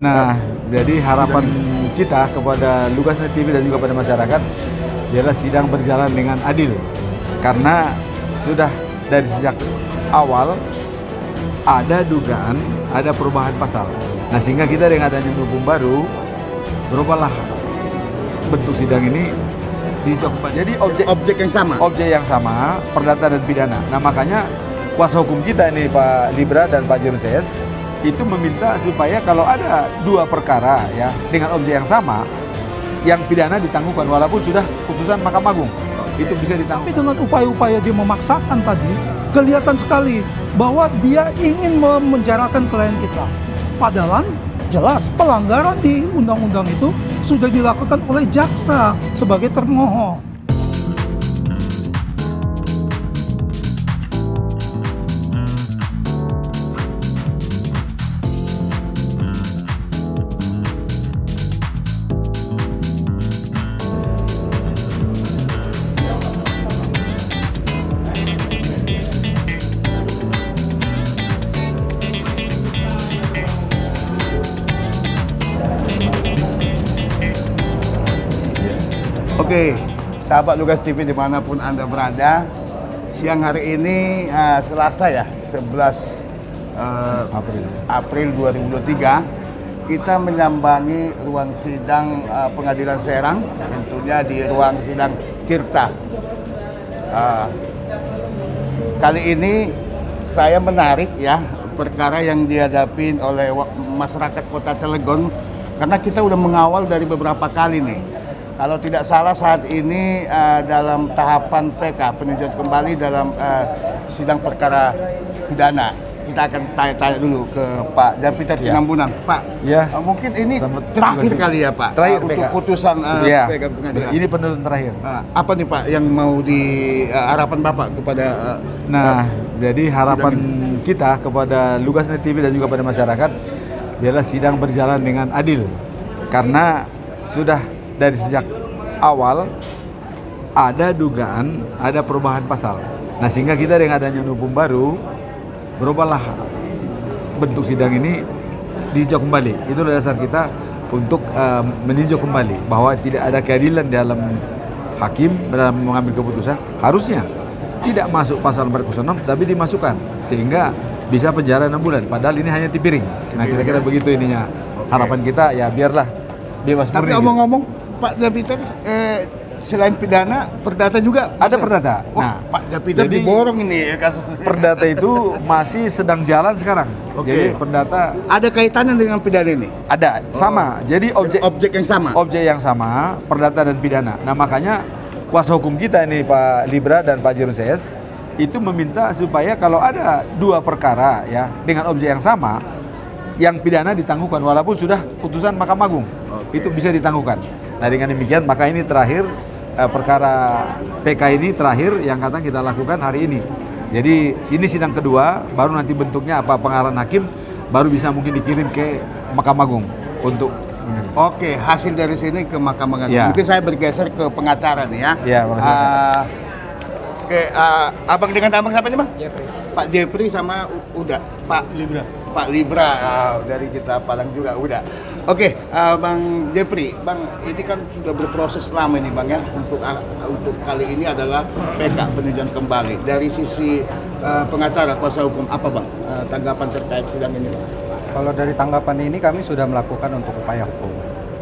Nah, jadi harapan kita kepada Lugas TV dan juga pada masyarakat ialah sidang berjalan dengan adil. Karena sudah dari sejak awal ada dugaan, ada perubahan pasal. Nah, sehingga kita dengan adanya hukum baru, berubahlah bentuk sidang ini. Jadi objek yang sama. Objek yang sama, perdata dan pidana. Nah, makanya kuasa hukum kita ini Pak Libra dan Pak Jemses itu meminta supaya kalau ada dua perkara ya dengan objek yang sama, yang pidana ditangguhkan walaupun sudah putusan Mahkamah Agung. Itu bisa ditangguhkan. Tapi dengan upaya-upaya dia memaksakan tadi, kelihatan sekali bahwa dia ingin memenjarakan klien kita. Padahal jelas pelanggaran di undang-undang itu sudah dilakukan oleh jaksa sebagai termohon. Oke, sahabat Lugas TV dimanapun Anda berada, siang hari ini Selasa ya, 11 April 2023, kita menyambangi ruang sidang Pengadilan Serang, tentunya di ruang sidang Tirta. Kali ini saya menarik ya perkara yang dihadapin oleh masyarakat Kota Cilegon, karena kita udah mengawal dari beberapa kali nih. Kalau tidak salah saat ini dalam tahapan PK, peninjauan kembali dalam sidang perkara pidana. Kita akan tanya-tanya dulu ke Pak Japiter Tinambunan. Pak, mungkin ini terakhir kali ya Pak, untuk putusan PK pengadilan. Ini penutup terakhir. Apa nih Pak yang mau di harapan Bapak kepada... jadi harapan kita kepada Lugas TV dan juga pada masyarakat ialah sidang berjalan dengan adil. Karena sudah... dari sejak awal ada dugaan, ada perubahan pasal. Nah, sehingga kita dengan adanya hukum baru, berubahlah bentuk sidang ini diinjau kembali. Itu dasar kita untuk meninjau kembali bahwa tidak ada keadilan dalam hakim dalam mengambil keputusan. Harusnya tidak masuk pasal 406, tapi dimasukkan sehingga bisa penjara 6 bulan. Padahal ini hanya tipiring. Nah, kira-kira begitu ininya. Harapan kita ya biarlah bebas. Tapi omong-omong. Pak Japiter, selain pidana, perdata juga? Ada perdata. Wah, Pak Japiter diborong ini ya kasusnya. Perdata itu masih sedang jalan sekarang. Oke. Jadi perdata... ada kaitannya dengan pidana ini? Ada, sama. Jadi objek yang sama? Objek yang sama, perdata dan pidana. Nah, makanya kuasa hukum kita ini Pak Libra dan Pak Jemses itu meminta supaya kalau ada dua perkara ya dengan objek yang sama, yang pidana ditangguhkan walaupun sudah putusan Mahkamah Agung. Itu bisa ditangguhkan. Nah, dengan demikian maka ini terakhir perkara PK ini terakhir yang akan kita lakukan hari ini. Jadi ini sidang kedua, baru nanti bentuknya apa pengarahan hakim baru bisa mungkin dikirim ke Mahkamah Agung untuk Oke, hasil dari sini ke Mahkamah Agung. Ya. Mungkin saya bergeser ke pengacara nih ya. Iya, abang dengan abang siapa nih, Bang? Jepri. Pak Jepri sama Uda, Pak Libra. Pak Libra dari kita Padang juga udah. Oke, Bang Jepri, Bang ini kan sudah berproses lama ini Bang ya untuk kali ini adalah PK peninjauan kembali. Dari sisi pengacara kuasa hukum apa Bang tanggapan terkait sidang ini Bang? Kalau dari tanggapan ini kami sudah melakukan untuk upaya hukum.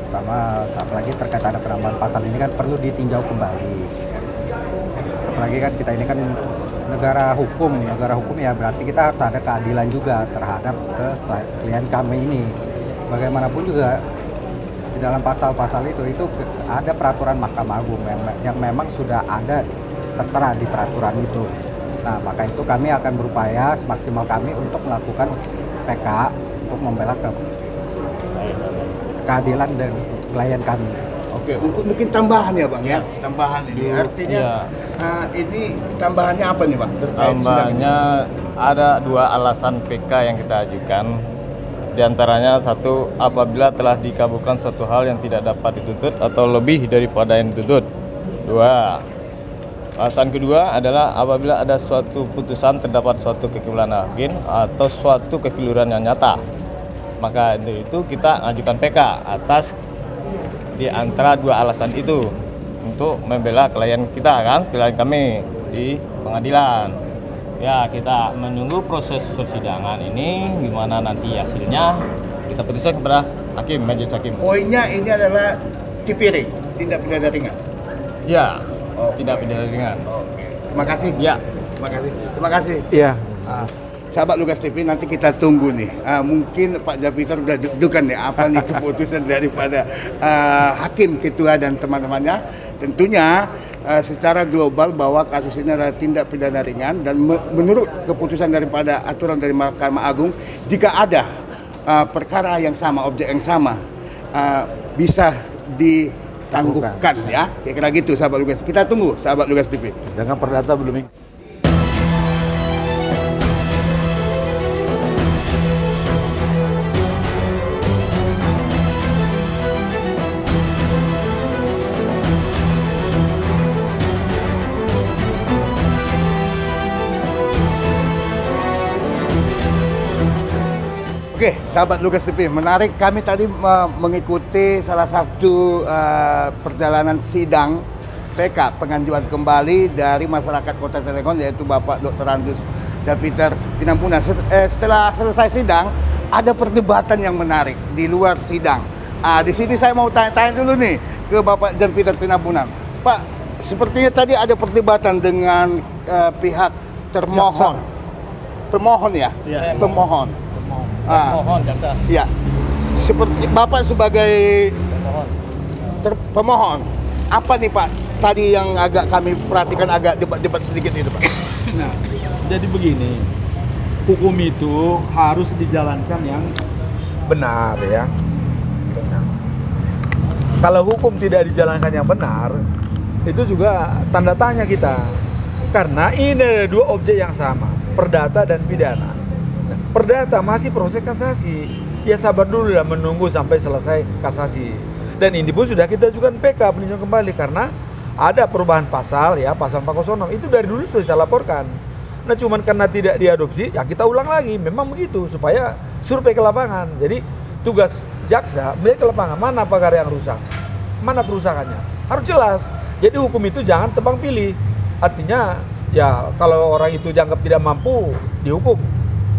Pertama, apalagi terkait ada penambahan pasal ini kan perlu ditinjau kembali. Apalagi kan kita ini kan negara hukum ya berarti kita harus ada keadilan juga terhadap klien kami ini. Bagaimanapun juga di dalam pasal-pasal itu ada peraturan Mahkamah Agung yang memang sudah ada tertera di peraturan itu. Nah, maka itu kami akan berupaya semaksimal kami untuk melakukan PK untuk membela keadilan dan klien kami. Oke, mungkin tambahan ya Bang ya, tambahan ini artinya ya. Ini tambahannya apa nih Bang? Tambahannya ada dua alasan PK yang kita ajukan, diantaranya satu apabila telah dikabulkan suatu hal yang tidak dapat dituntut atau lebih daripada yang dituntut. Dua, alasan kedua adalah apabila ada suatu putusan terdapat suatu kekeliruan hakim atau suatu kekeliruan yang nyata. Maka dari itu kita ajukan PK atas di antara dua alasan itu untuk membela klien kita kan, klien kami di pengadilan. Ya, kita menunggu proses persidangan ini gimana nanti hasilnya kita putuskan kepada hakim, majelis hakim. Poinnya ini adalah TPR, tindak pidana ringan. Ya, okay. Tindak pidana ringan. Oke. Okay. Terima kasih. Ya, terima kasih. Terima kasih. Iya. Sahabat Lugas TV, nanti kita tunggu nih. Mungkin Pak Japiter udah deg-degan nih apa nih keputusan daripada hakim ketua dan teman-temannya. Tentunya secara global bahwa kasus ini adalah tindak pidana ringan dan menurut keputusan daripada aturan dari Mahkamah Agung, jika ada perkara yang sama, objek yang sama bisa ditangguhkan ya. Kira-kira gitu sahabat Lugas. Kita tunggu sahabat Lugas TV. Jangan perdata belum. Oke, sahabat Lugas TV, menarik kami tadi mengikuti salah satu perjalanan sidang PK pengajuan kembali dari masyarakat Kota Cilegon yaitu Bapak Dr. Andus Jan Peter Pinampunan. Setelah selesai sidang, ada perdebatan yang menarik di luar sidang. Di sini saya mau tanya-tanya dulu nih ke Bapak Jan Peter Pinampunan. Pak, sepertinya tadi ada perdebatan dengan pihak termohon. Pemohon ya? Ya. Pemohon. Pemohon, jaksa. Iya. Seperti Bapak sebagai pemohon. Apa nih Pak? Tadi yang agak kami perhatikan agak debat-debat sedikit itu Pak. Nah, jadi begini. Hukum itu harus dijalankan yang benar ya. Benar. Kalau hukum tidak dijalankan yang benar, itu juga tanda tanya kita. Karena ini ada dua objek yang sama, perdata dan pidana. Perdata masih proses kasasi. Ya sabar dulu lah, menunggu sampai selesai kasasi. Dan ini pun sudah kita ajukan PK peninjauan kembali karena ada perubahan pasal ya, pasal 406 itu dari dulu sudah kita laporkan. Nah cuman karena tidak diadopsi, ya kita ulang lagi. Memang begitu supaya survei ke lapangan. Jadi tugas jaksa melihat ke lapangan mana perkara yang rusak, mana kerusakannya. Harus jelas. Jadi hukum itu jangan tebang pilih. Artinya ya kalau orang itu dianggap tidak mampu dihukum.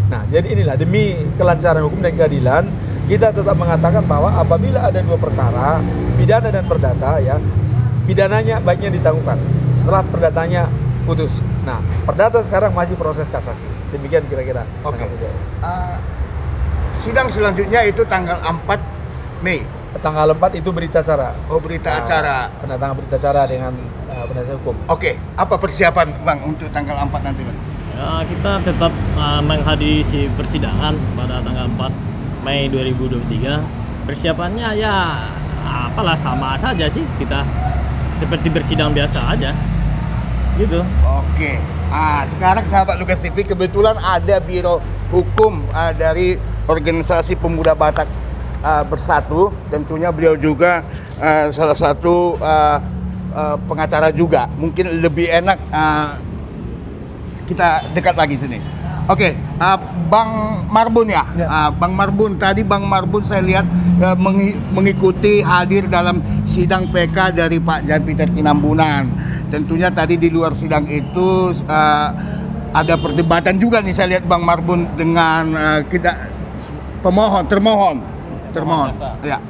Nah, jadi inilah demi kelancaran hukum dan keadilan, kita tetap mengatakan bahwa apabila ada dua perkara, pidana dan perdata ya, pidananya baiknya ditangguhkan setelah perdatanya putus. Nah, perdata sekarang masih proses kasasi. Demikian kira-kira. Oke. Okay. Sidang selanjutnya itu tanggal 4 Mei. Tanggal 4 itu berita acara. Oh, berita acara. Penandatangan berita acara dengan penasihat hukum. Oke, okay. Apa persiapan Bang untuk tanggal 4 nanti Bang? Ya, kita tetap menghadiri si persidangan pada tanggal 4 Mei 2023. Persiapannya ya apalah sama saja sih, kita seperti bersidang biasa aja gitu. Oke, sekarang sahabat Lugas TV kebetulan ada Biro Hukum dari Organisasi Pemuda Batak Bersatu. Tentunya beliau juga salah satu pengacara juga. Mungkin lebih enak kita dekat lagi sini. Oke, Bang Marbun ya? Ya. Bang Marbun, tadi Bang Marbun saya lihat mengikuti hadir dalam sidang PK dari Pak Jan Peter Pinambunan. Tentunya tadi di luar sidang itu ada perdebatan juga nih saya lihat Bang Marbun dengan kita termohon. Ya.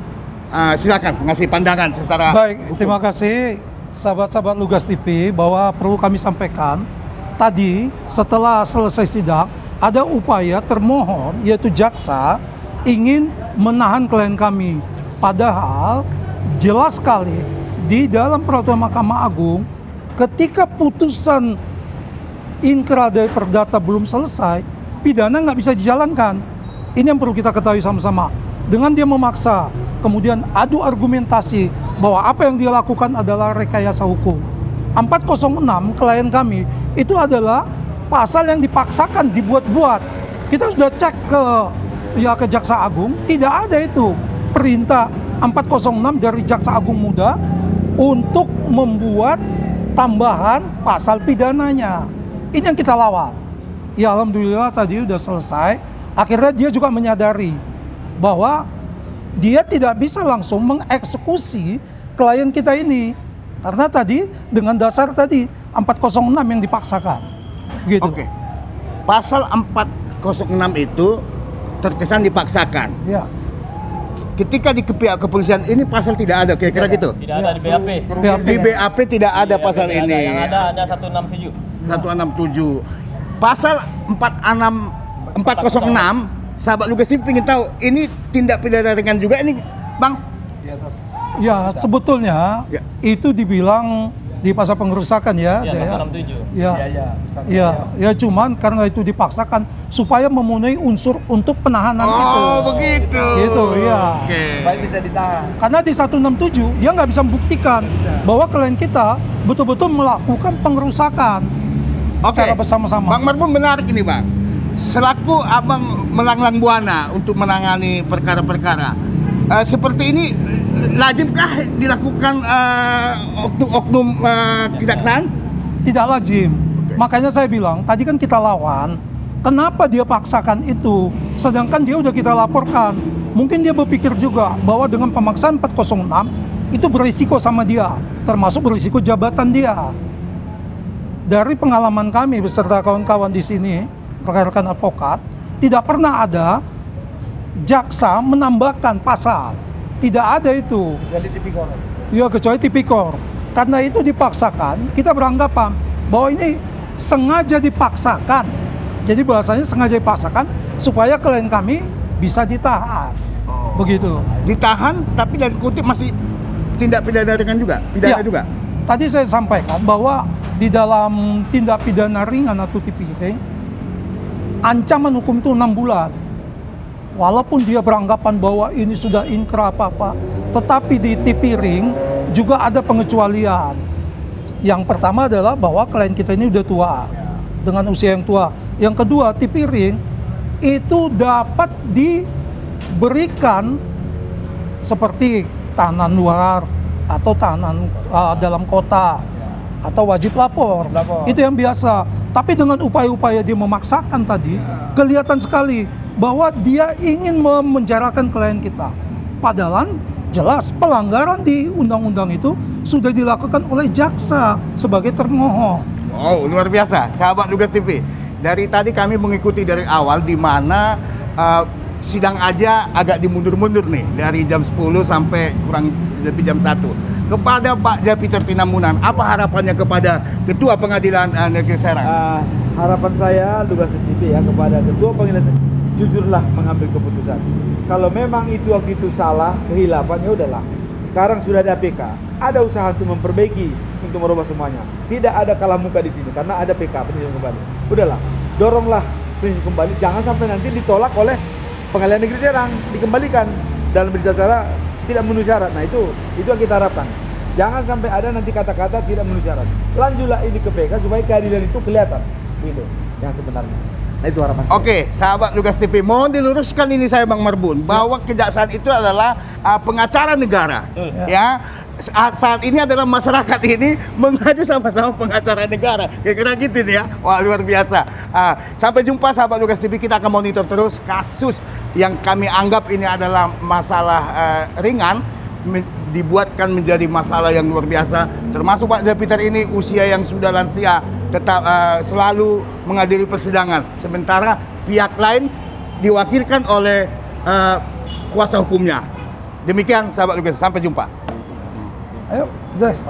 Silakan ngasih pandangan secara baik. Hukum. Terima kasih sahabat-sahabat Lugas TV bahwa perlu kami sampaikan tadi setelah selesai sidang ada upaya termohon yaitu jaksa ingin menahan klien kami, padahal jelas sekali di dalam peraturan Mahkamah Agung ketika putusan inkrah dari perdata belum selesai, pidana nggak bisa dijalankan. Ini yang perlu kita ketahui sama-sama. Dengan dia memaksa kemudian adu argumentasi bahwa apa yang dia lakukan adalah rekayasa hukum. 406 klien kami itu adalah pasal yang dipaksakan dibuat-buat. Kita sudah cek ke Jaksa Agung, tidak ada itu perintah 406 dari Jaksa Agung Muda untuk membuat tambahan pasal pidananya. Ini yang kita lawan. Ya alhamdulillah tadi sudah selesai. Akhirnya dia juga menyadari bahwa dia tidak bisa langsung mengeksekusi klien kita ini. Karena tadi dengan dasar tadi 406 yang dipaksakan. Gitu. Oke. Pasal 406 itu terkesan dipaksakan. Ya. Ketika di pihak kepolisian ini pasal tidak ada, kira-kira gitu. Tidak ada di BAP. Di BAP tidak ada pasal ini. Yang ada 167. 167. Pasal 406. Sahabat Lugas TV ingin tahu, ini tindak pidana ringan juga ini, Bang? Ya, sebetulnya ya, itu dibilang di pasal pengerusakan ya. Ya, ya. 67. Ya, ya, ya, ya, ya, cuman karena itu dipaksakan supaya memenuhi unsur untuk penahanan itu. Oh, begitu. Gitu, ya. Okay. Supaya bisa ditahan. Karena di 167, dia nggak bisa membuktikan bahwa klien kita betul-betul melakukan pengerusakan secara bersama-sama. Bang Marbun, menarik ini, Bang. Selaku abang melanglang buana untuk menangani perkara-perkara seperti ini, lazimkah dilakukan oknum kejaksaan? Tidak lazim. Makanya saya bilang tadi kan kita lawan. Kenapa dia paksakan itu? Sedangkan dia udah kita laporkan. Mungkin dia berpikir juga bahwa dengan pemaksaan 406 itu berisiko sama dia, termasuk berisiko jabatan dia. Dari pengalaman kami beserta kawan-kawan di sini, rekan-rekan advokat, tidak pernah ada jaksa menambahkan pasal, tidak ada itu. Kecuali tipikor. Ya, kecuali tipikor. Karena itu dipaksakan, kita beranggapan bahwa ini sengaja dipaksakan. Jadi bahasanya sengaja dipaksakan supaya klien kami bisa ditahan. Oh. Begitu. Ditahan, tapi dan kutip masih tindak pidana ringan juga, pidana ya, juga. Tadi saya sampaikan bahwa di dalam tindak pidana ringan atau TPR, ancaman hukum itu 6 bulan. Walaupun dia beranggapan bahwa ini sudah inkrah apa-apa, tetapi di tipiring juga ada pengecualian. Yang pertama adalah bahwa klien kita ini udah tua, dengan usia yang tua. Yang kedua, tipiring itu dapat diberikan seperti tahanan luar atau tahanan dalam kota, atau wajib lapor. Itu yang biasa. Tapi dengan upaya-upaya dia memaksakan tadi, kelihatan sekali bahwa dia ingin memenjarakan klien kita. Padahal jelas pelanggaran di undang-undang itu sudah dilakukan oleh jaksa sebagai termohon. Wow, luar biasa, sahabat Lugas TV. Dari tadi kami mengikuti dari awal di mana sidang aja agak dimundur-mundur nih, dari jam 10 sampai kurang lebih jam 1. Kepada Pak Japiter Tinambunan, apa harapannya kepada Ketua Pengadilan Negeri Serang? Harapan saya, Lugas TV ya, kepada Ketua Pengadilan, jujurlah mengambil keputusan. Kalau memang itu waktu itu salah, kehilapan, ya udahlah. Sekarang sudah ada PK, ada usaha untuk memperbaiki, untuk merubah semuanya. Tidak ada kalah muka di sini, karena ada PK, peninjauan kembali. Udahlah, doronglah peninjauan kembali, jangan sampai nanti ditolak oleh Pengadilan Negeri Serang, dikembalikan dalam berita acara tidak memenuhi syarat. Nah itu yang kita harapkan. Jangan sampai ada nanti kata-kata tidak memenuhi syarat. Lanjutlah ini ke PK supaya keadilan itu kelihatan. Gitu, yang sebenarnya. Nah itu harapan. Oke, sahabat Lugas TV, mohon diluruskan ini saya Bang Marbun, bahwa kejaksaan itu adalah pengacara negara. Ya, saat ini adalah masyarakat ini mengadu sama-sama pengacara negara. Kira-kira gitu ya. Wah, luar biasa. Sampai jumpa sahabat Lugas TV, kita akan monitor terus kasus yang kami anggap ini adalah masalah ringan, dibuatkan menjadi masalah yang luar biasa. Termasuk Pak Japiter ini usia yang sudah lansia, tetap selalu menghadiri persidangan. Sementara pihak lain diwakilkan oleh kuasa hukumnya. Demikian sahabat Lugas, sampai jumpa. Ayo, guys.